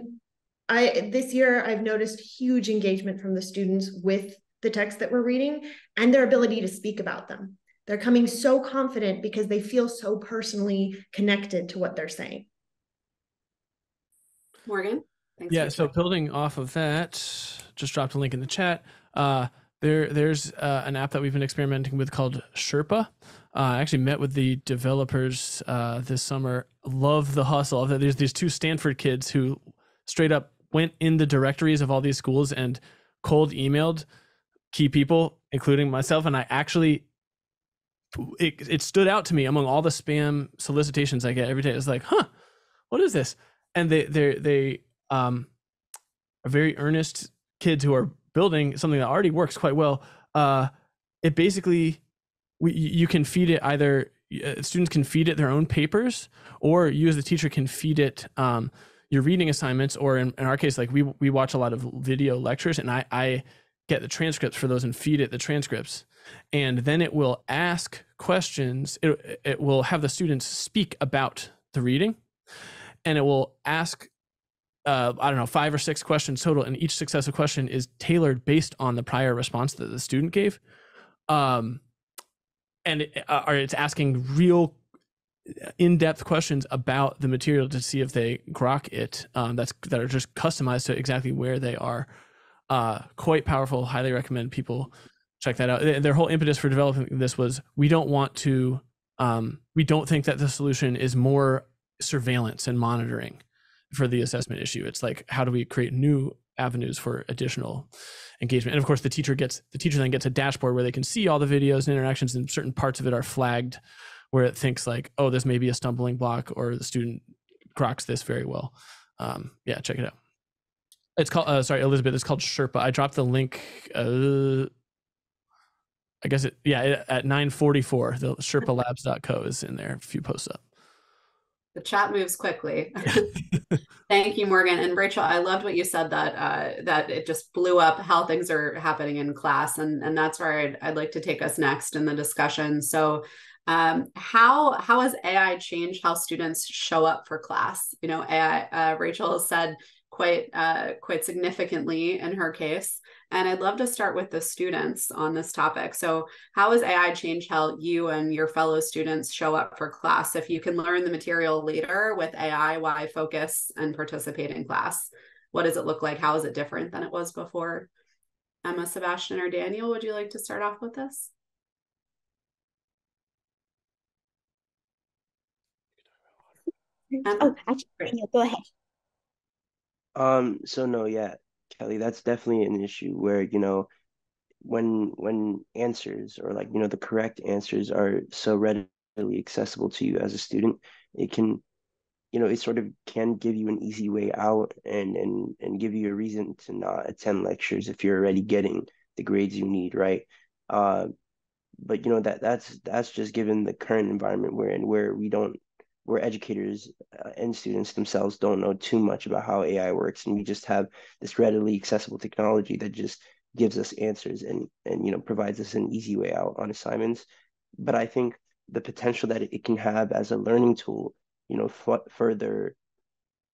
I this year I've noticed huge engagement from the students with the texts that we're reading and their ability to speak about them. They're coming so confident because they feel so personally connected to what they're saying. Morgan? Thanks yeah, so building off of that, just dropped a link in the chat. Uh, there, There's uh, an app that we've been experimenting with called Sherpa. Uh, I actually met with the developers uh, this summer. Love the hustle. There's these two Stanford kids who straight up went in the directories of all these schools and cold emailed key people, including myself, and I actually... It, it stood out to me among all the spam solicitations I get every day. It's like, huh, what is this? And they they they um, are very earnest kids who are building something that already works quite well. Uh, it basically, we, you can feed it either, uh, students can feed it their own papers, or you as the teacher can feed it um, your reading assignments, or in, in our case, like we, we watch a lot of video lectures, and I, I get the transcripts for those and feed it the transcripts. And then it will ask questions. It, it will have the students speak about the reading, and it will ask, uh, I don't know, five or six questions total. And each successive question is tailored based on the prior response that the student gave. Um, and it, uh, or it's asking real in-depth questions about the material to see if they grok it, um, that's, that are just customized to exactly where they are. Uh, quite powerful. Highly recommend people check that out. Their whole impetus for developing this was, we don't want to, um, we don't think that the solution is more surveillance and monitoring for the assessment issue. It's like, how do we create new avenues for additional engagement? And of course the teacher gets, the teacher then gets a dashboard where they can see all the videos and interactions, and certain parts of it are flagged where it thinks like, oh, this may be a stumbling block, or the student crocs this very well. Um, yeah, check it out. It's called, uh, sorry, Elizabeth, it's called Sherpa. I dropped the link. Uh, I guess it, yeah, at nine forty-four, the sherpa labs dot co is in there, a few posts up. The chat moves quickly. Thank you, Morgan. And Rachel, I loved what you said, that uh, that it just blew up how things are happening in class. And, and that's where I'd, I'd like to take us next in the discussion. So um, how, how has A I changed how students show up for class? You know, A I, uh, Rachel has said quite, uh, quite significantly in her case. And I'd love to start with the students on this topic. So how has A I changed how you and your fellow students show up for class? If you can learn the material later with A I, why focus and participate in class? What does it look like? How is it different than it was before? Emma, Sebastian, or Daniel, would you like to start off with this? Oh, actually, Daniel, go ahead. Um, so no, yeah. Kelly, that's definitely an issue where, you know, when when answers or like, you know, the correct answers are so readily accessible to you as a student, it can, you know, it sort of can give you an easy way out and and and give you a reason to not attend lectures if you're already getting the grades you need, right? Uh, but, you know, that that's that's just given the current environment we're in, where we don't where educators and students themselves don't know too much about how A I works, and we just have this readily accessible technology that just gives us answers and and you know provides us an easy way out on assignments. But I think the potential that it can have as a learning tool, you know, f further,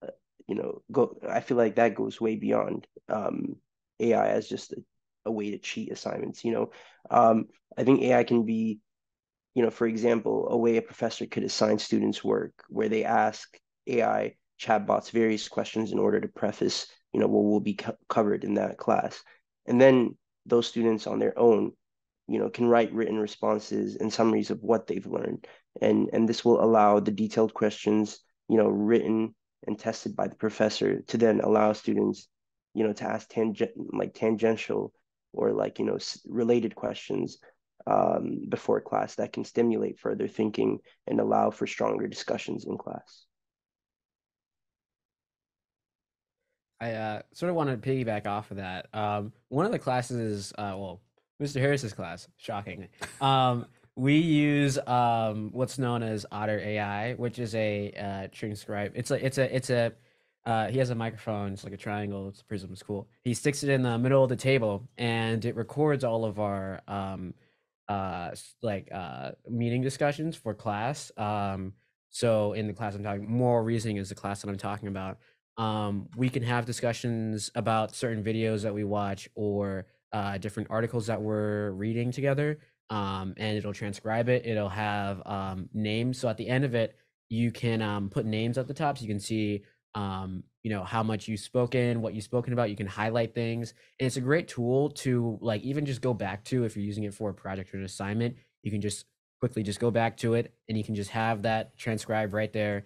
uh, you know, go. I feel like that goes way beyond um, A I as just a, a way to cheat assignments. You know, um, I think A I can be, you know, for example, a way a professor could assign students work where they ask A I chatbots various questions in order to preface, you know, what will be co covered in that class. And then those students on their own, you know, can write written responses and summaries of what they've learned. And, and this will allow the detailed questions, you know, written and tested by the professor to then allow students, you know, to ask tangent, like tangential or like, you know, related questions Um, before class that can stimulate further thinking and allow for stronger discussions in class. I uh, sort of want to piggyback off of that. Um, one of the classes, uh, well, Mister Harris's class, shockingly, um, we use um, what's known as Otter A I, which is a uh, transcribe. It's a, it's a, it's a. Uh, he has a microphone. It's like a triangle. It's a prism. It's cool. He sticks it in the middle of the table, and it records all of our. Um, uh like uh meeting discussions for class. Um so in the class I'm talking, moral reasoning is the class that I'm talking about. Um we can have discussions about certain videos that we watch or uh different articles that we're reading together, um and it'll transcribe it. It'll have um names, so at the end of it you can um put names at the top so you can see um you know how much you've spoken, what you've spoken about. You can highlight things, and it's a great tool to like even just go back to if you're using it for a project or an assignment. You can just quickly just go back to it, and you can just have that transcribed right there,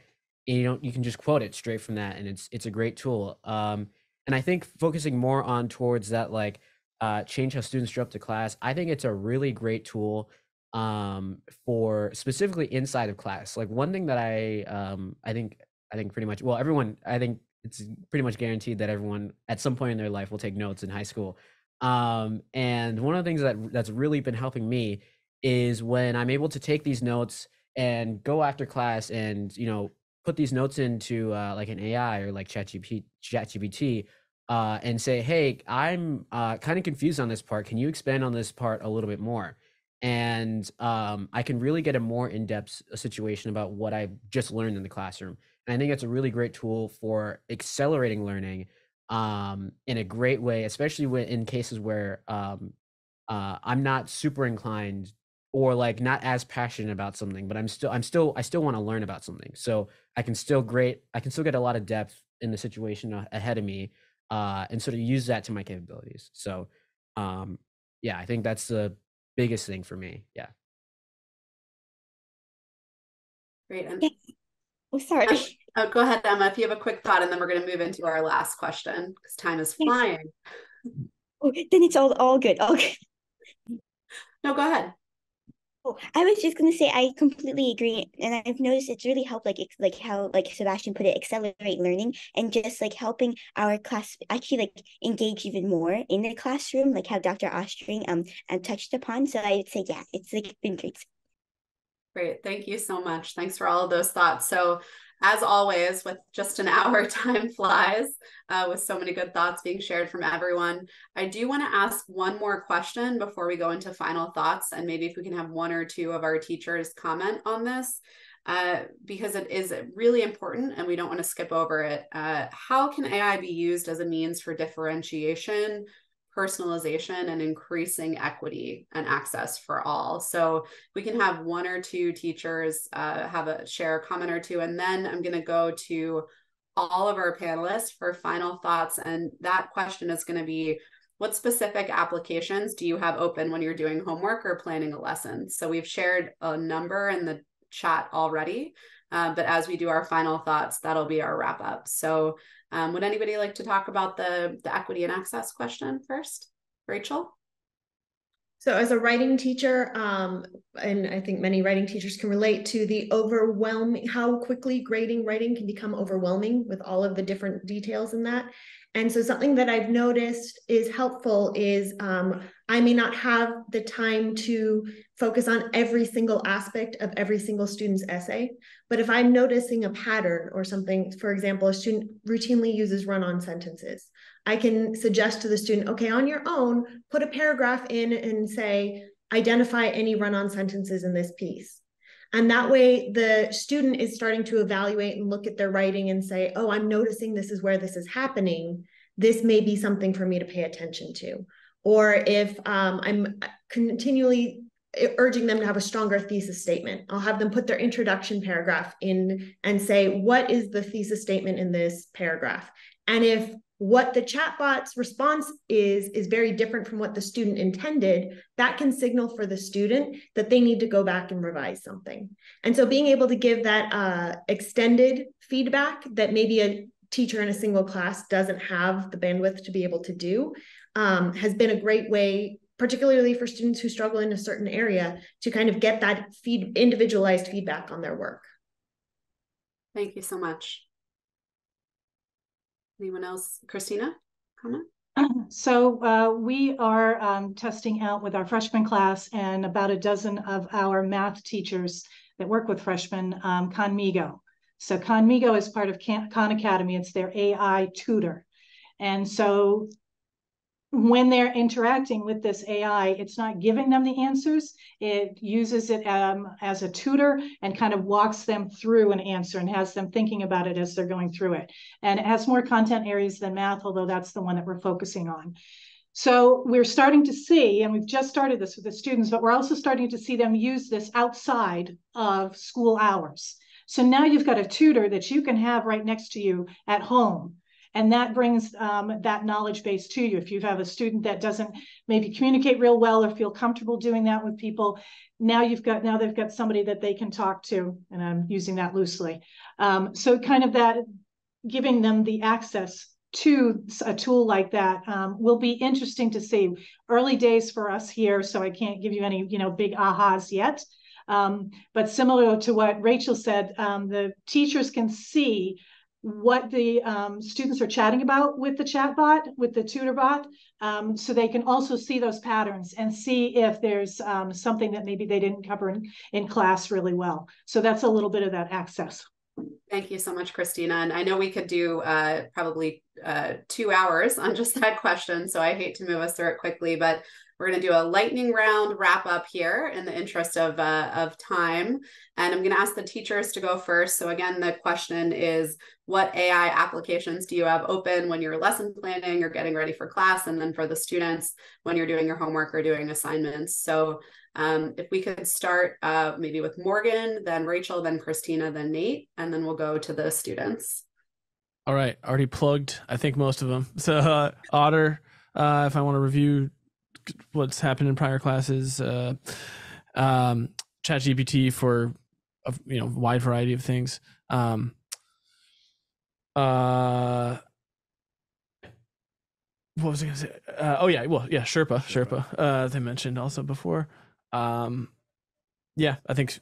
and you don't you can just quote it straight from that, and it's it's a great tool. Um and I think focusing more on towards that like uh change how students show up to class, I think it's a really great tool um for specifically inside of class. Like one thing that I um I think I think pretty much well everyone I think it's pretty much guaranteed that everyone at some point in their life will take notes in high school. Um, and one of the things that that's really been helping me is when I'm able to take these notes and go after class and, you know, put these notes into uh, like an A I or like ChatGPT uh, and say, hey, I'm uh, kind of confused on this part. Can you expand on this part a little bit more? And um, I can really get a more in-depth situation about what I just learned in the classroom. And I think it's a really great tool for accelerating learning um, in a great way, especially when, in cases where um, uh, I'm not super inclined or like not as passionate about something, but I'm still, I'm still, I still want to learn about something. So I can still great, I can still get a lot of depth in the situation ahead of me uh, and sort of use that to my capabilities. So um, yeah, I think that's the biggest thing for me. Yeah. Great. I'm Oh, sorry. Oh, go ahead, Emma, if you have a quick thought, and then we're going to move into our last question because time is flying. Oh, then it's all, all good. Okay. No, go ahead. Oh, I was just going to say, I completely agree. And I've noticed it's really helped, like, like how, like Sebastian put it, accelerate learning and just like helping our class actually like engage even more in the classroom, like how Doctor Ostring um touched upon. So I would say, yeah, it's like been great. Great. Thank you so much. Thanks for all of those thoughts. So as always, with just an hour, time flies uh, with so many good thoughts being shared from everyone. I do want to ask one more question before we go into final thoughts, and maybe if we can have one or two of our teachers comment on this, uh, because it is really important and we don't want to skip over it. Uh, how can A I be used as a means for differentiation, personalization, and increasing equity and access for all? So we can have one or two teachers uh, have a share a comment or two, and then I'm going to go to all of our panelists for final thoughts. And that question is going to be, what specific applications do you have open when you're doing homework or planning a lesson? So we've shared a number in the chat already, uh, but as we do our final thoughts, that'll be our wrap up. So Um, would anybody like to talk about the, the equity and access question first? Rachel? So as a writing teacher, um, and I think many writing teachers can relate to the overwhelming, how quickly grading writing can become overwhelming with all of the different details in that. And so something that I've noticed is helpful is um, I may not have the time to focus on every single aspect of every single student's essay, but if I'm noticing a pattern or something, for example, a student routinely uses run-on sentences, I can suggest to the student, okay, on your own, put a paragraph in and say, identify any run-on sentences in this piece. And that way the student is starting to evaluate and look at their writing and say, oh, I'm noticing this is where this is happening. This may be something for me to pay attention to. Or if um, I'm continually urging them to have a stronger thesis statement, I'll have them put their introduction paragraph in and say, what is the thesis statement in this paragraph? And if what the chatbot's response is, is very different from what the student intended, that can signal for the student that they need to go back and revise something. And so being able to give that uh, extended feedback that maybe a teacher in a single class doesn't have the bandwidth to be able to do um, has been a great way, particularly for students who struggle in a certain area, to kind of get that feed, individualized feedback on their work. Thank you so much. Anyone else? Christina, comment? So uh, we are um, testing out with our freshman class and about a dozen of our math teachers that work with freshmen, um, Khanmigo. So Khanmigo is part of Khan Academy. It's their A I tutor. And so when they're interacting with this A I, it's not giving them the answers. It uses it um, as a tutor and kind of walks them through an answer and has them thinking about it as they're going through it. And it has more content areas than math, although that's the one that we're focusing on. So we're starting to see, and we've just started this with the students, but we're also starting to see them use this outside of school hours. So now you've got a tutor that you can have right next to you at home. And that brings um, that knowledge base to you. If you have a student that doesn't maybe communicate real well or feel comfortable doing that with people, now you've got now they've got somebody that they can talk to, and I'm using that loosely. Um, so kind of that giving them the access to a tool like that um, will be interesting to see. Early days for us here, so I can't give you any you know big ahas yet. Um, but similar to what Rachel said, um, the teachers can see what the um, students are chatting about with the chatbot, with the tutor bot, um, so they can also see those patterns and see if there's um, something that maybe they didn't cover in, in class really well. So that's a little bit of that access. Thank you so much, Christina. And I know we could do uh, probably uh, two hours on just that question, so I hate to move us through it quickly, but we're going to do a lightning round wrap up here in the interest of, uh, of time. And I'm going to ask the teachers to go first. So again, the question is, what A I applications do you have open when you're lesson planning or getting ready for class? And then for the students, when you're doing your homework or doing assignments. So um, if we could start uh, maybe with Morgan, then Rachel, then Christina, then Nate, and then we'll go to the students. All right. Already plugged, I think, most of them. So uh, Otter, uh, if I want to review what's happened in prior classes, uh, um, ChatGPT for a you know wide variety of things. Um, uh, what was I gonna say? Uh, oh yeah, well yeah, Sherpa, Sherpa. Uh, they mentioned also before. Um, yeah, I think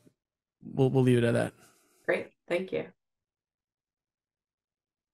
we'll we'll leave it at that. Great, thank you.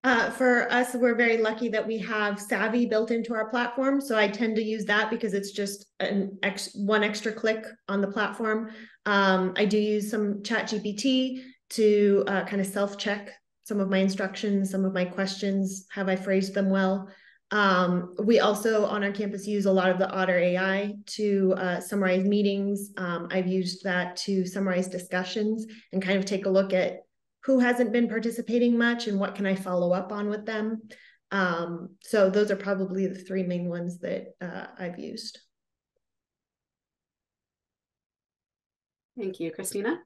Uh, for us, we're very lucky that we have Savvy built into our platform. So I tend to use that because it's just an ex one extra click on the platform. Um, I do use some ChatGPT to uh, kind of self-check some of my instructions, some of my questions, have I phrased them well? Um, we also on our campus use a lot of the Otter A I to uh, summarize meetings. Um, I've used that to summarize discussions and kind of take a look at who hasn't been participating much and what can I follow up on with them. Um, so those are probably the three main ones that uh, I've used. Thank you, Christina.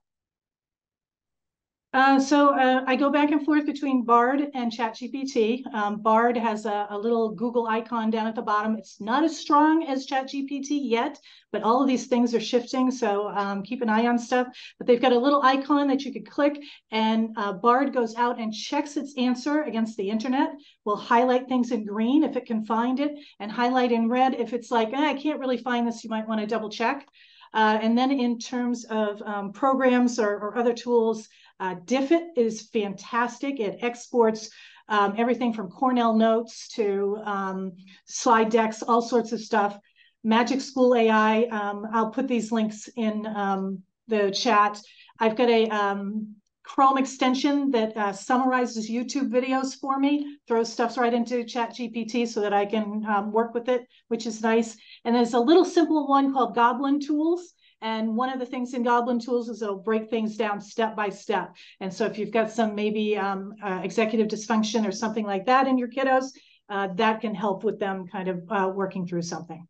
Uh, so uh, I go back and forth between Bard and ChatGPT. Um, Bard has a, a little Google icon down at the bottom. It's not as strong as ChatGPT yet, but all of these things are shifting. So um, keep an eye on stuff. But they've got a little icon that you could click, and uh, Bard goes out and checks its answer against the internet. Will highlight things in green if it can find it, and highlight in red if it's like, eh, I can't really find this. You might want to double check. Uh, and then in terms of um, programs or, or other tools, uh, Diffit is fantastic. It exports um, everything from Cornell notes to um, slide decks, all sorts of stuff. Magic School A I, um, I'll put these links in um, the chat. I've got a um, Chrome extension that uh, summarizes YouTube videos for me, throws stuff right into ChatGPT so that I can um, work with it, which is nice. And there's a little simple one called Goblin Tools. And one of the things in Goblin Tools is it'll break things down step by step. And so if you've got some maybe um, uh, executive dysfunction or something like that in your kiddos, uh, that can help with them kind of uh, working through something.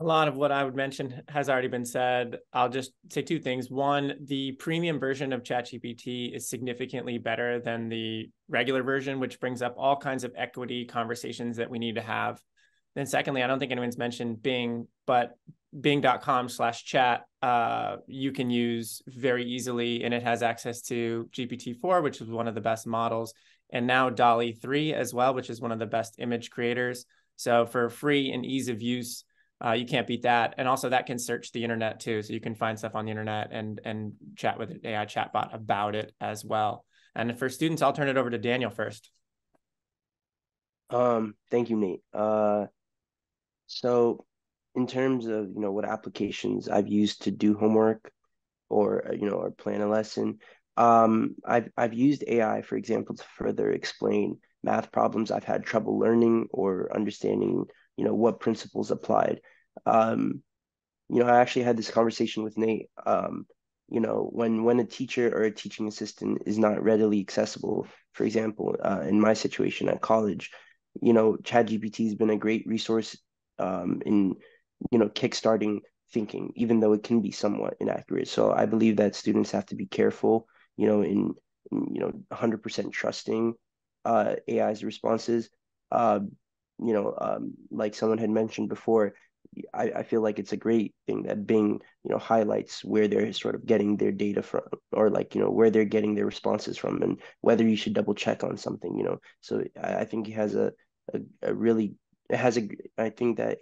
A lot of what I would mention has already been said. I'll just say two things. One, the premium version of ChatGPT is significantly better than the regular version, which brings up all kinds of equity conversations that we need to have. Then secondly, I don't think anyone's mentioned Bing, but bing dot com slash chat uh, you can use very easily, and it has access to G P T four, which is one of the best models, and now DALL-E three as well, which is one of the best image creators. So for free and ease of use, Uh, you can't beat that. And also that can search the internet too. So you can find stuff on the internet and and chat with an A I chatbot about it as well. And for students, I'll turn it over to Daniel first. Um, thank you, Nate. Uh, so in terms of, you know, what applications I've used to do homework or, you know, or plan a lesson, um, I've, I've used A I, for example, to further explain math problems I've had trouble learning or understanding, you know, what principles applied. Um, you know, I actually had this conversation with Nate. Um, you know, when when a teacher or a teaching assistant is not readily accessible, for example, uh, in my situation at college, you know, ChatGPT has been a great resource um, in, you know, kickstarting thinking, even though it can be somewhat inaccurate. So I believe that students have to be careful, you know, in, in you know, one hundred percent trusting uh, A I's responses. Uh, You know, um, like someone had mentioned before, I, I feel like it's a great thing that Bing, you know, highlights where they're sort of getting their data from, or like, you know, where they're getting their responses from, and whether you should double check on something, you know. So I, I think it has a, a, a really, it has a, I think that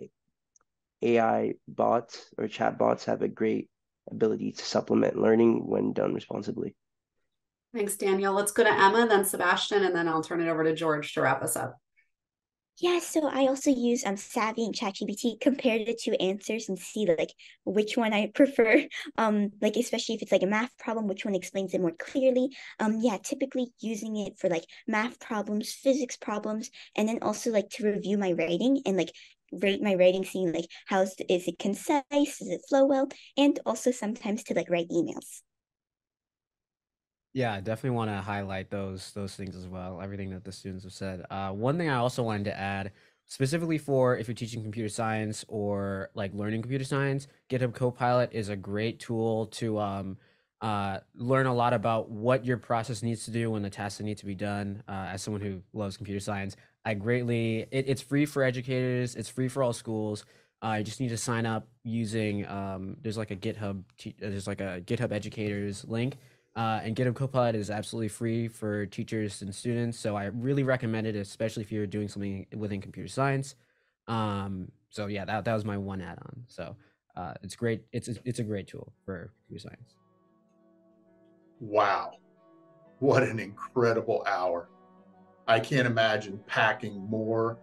A I bots or chat bots have a great ability to supplement learning when done responsibly. Thanks, Daniel. Let's go to Emma, then Sebastian, and then I'll turn it over to George to wrap us up. Yeah, so I also use um Savvy and ChatGPT, compared the two answers and see like which one I prefer. Um, like especially if it's like a math problem, which one explains it more clearly. Um, yeah, typically using it for like math problems, physics problems, and then also like to review my writing and like rate my writing, seeing like how is it concise, does it flow well, and also sometimes to like write emails. Yeah, I definitely want to highlight those those things as well, everything that the students have said. Uh, one thing I also wanted to add, specifically for if you're teaching computer science or like learning computer science, GitHub Copilot is a great tool to um, uh, learn a lot about what your process needs to do and the tasks that need to be done. Uh, as someone who loves computer science, I greatly, it, it's free for educators, it's free for all schools. Uh, you just need to sign up using, um, there's like a GitHub, there's like a GitHub educators link. Uh, and GitHub Copilot is absolutely free for teachers and students, so I really recommend it, especially if you're doing something within computer science. Um, so yeah, that that was my one add-on. So uh, it's great. It's it's a great tool for computer science. Wow, what an incredible hour! I can't imagine packing more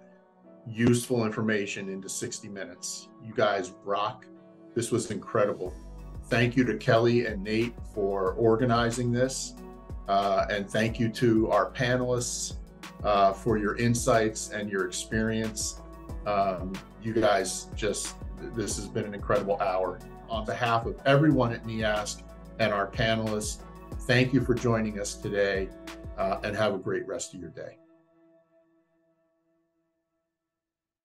useful information into sixty minutes. You guys rock. This was incredible. Thank you to Kelly and Nate for organizing this. Uh, and thank you to our panelists uh, for your insights and your experience. Um, you guys just, this has been an incredible hour. On behalf of everyone at NEASC and our panelists, thank you for joining us today uh, and have a great rest of your day.